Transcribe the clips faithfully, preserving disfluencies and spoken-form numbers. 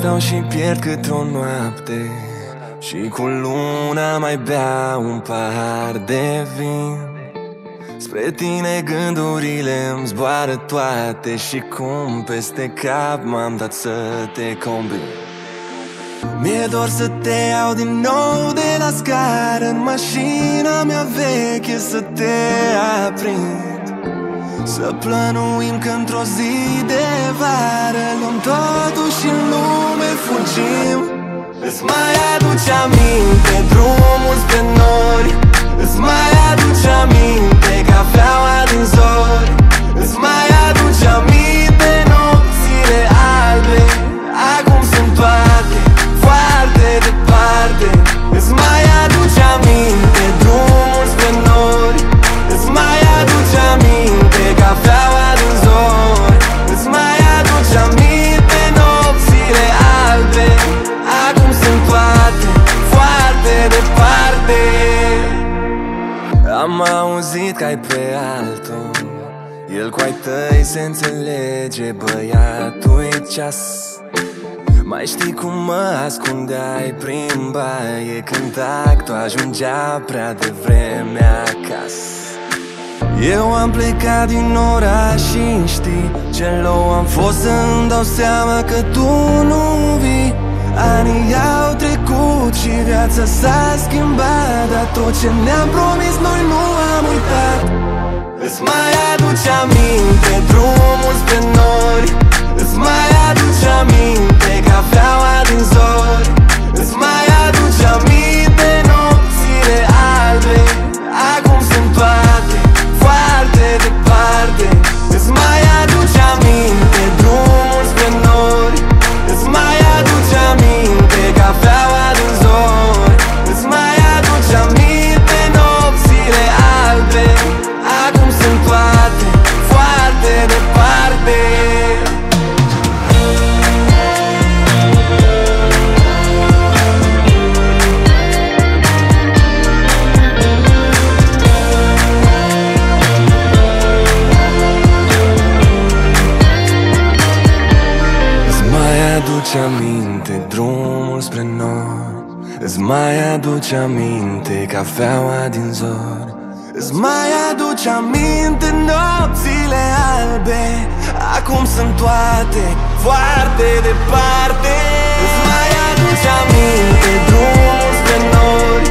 stau și pierd cât o noapte, și cu luna mai bea un pahar de vin. Spre tine gândurile îmi zboară toate, și cum peste cap m-am dat să te combin. Mi-e dor să te iau din nou de la scară, în mașina mea veche să te aprind, să plănuim că într-o zi de vară luăm totul și în lume fugim. Îți mai aduci aminte drumul spre nori, îți mai aduci aminte cafeaua din zori, îți mai aduci aminte nopțile albe, acum sunt toate foarte departe. Îți mai aduci aminte drumul spre nori, îți mai aduci aminte cafeaua din zori, îți mai aduci aminte nopțile albe, acum sunt toate foarte departe. Am auzit că ai pe altul, el cu ai tăi se înțelege, băiatul-i ceas. Mai știi cum mă ascundeai prin baie când actul ajungea prea devreme acasă. Eu am plecat din oraș și știi ce low am fost să-mi dau seama că tu nu vii. Anii au trecut și viața s-a schimbat, dar tot ce ne-am promis noi nu am uitat. Îți mai aduci aminte drumul spre nori, îți mai aduci aminte cafeaua din zori, îți mai aduci aminte nopțile albe, acum sunt toate foarte departe. Îți mai aduci aminte drumul spre nori, îți mai aduci aminte cafeaua din zori, îți mai aduci aminte nopțile albe, acum sunt toate foarte departe. Îți mai aduci aminte drumul spre nord, îți mai aduci aminte cafeaua din zori, îți mai aduci aminte nopțile albe, acum sunt toate foarte departe. Îți mai aduci aminte drumul spre nord,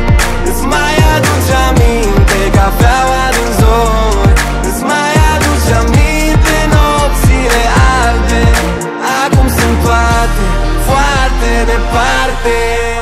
îți mai aduci aminte cafeaua din zori, îți mai aduci aminte nopțile albe, acum sunt toate foarte departe.